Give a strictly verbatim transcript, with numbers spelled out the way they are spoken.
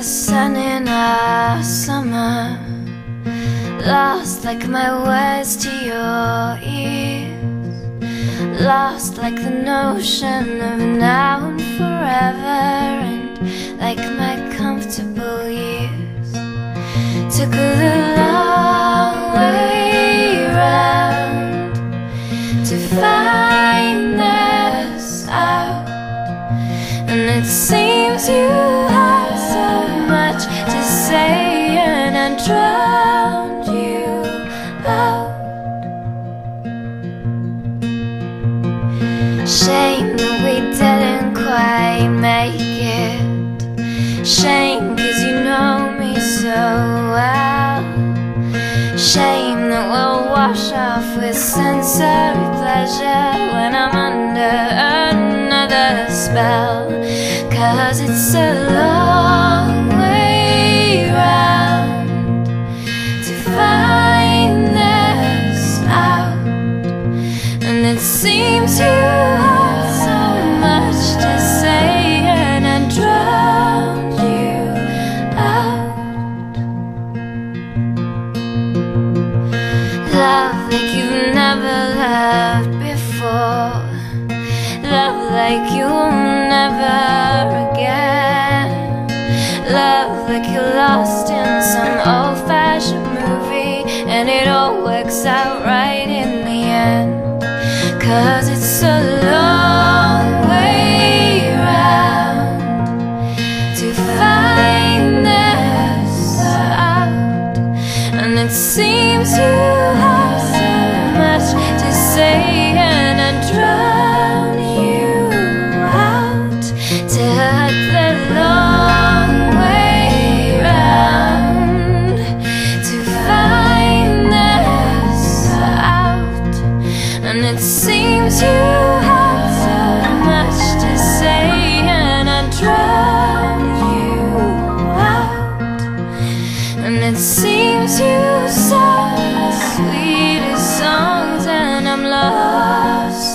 the sun in our summer, lost like my words to your ears, lost like the notion of now and forever, and like my comfortable years. Took a long way round to find this out, and it seems you to say, and I drowned you out. Shame that we didn't quite make it. Shame cause you know me so well. Shame that we'll wash off with sensory pleasure when I'm under another spell. Cause it's so long seems you have so much to say, and I drowned you out. Love like you've never loved before, love like you'll never again, love like you're lost in some old-fashioned movie, and it all works out right in the end. Cause it's a long way round to find this out, and it seems you have so much to say, and I drown you out. Took the long way round to find this out, and it seems you have so much to say, and I drown you out. And it seems you sang the sweetest songs, and I'm lost.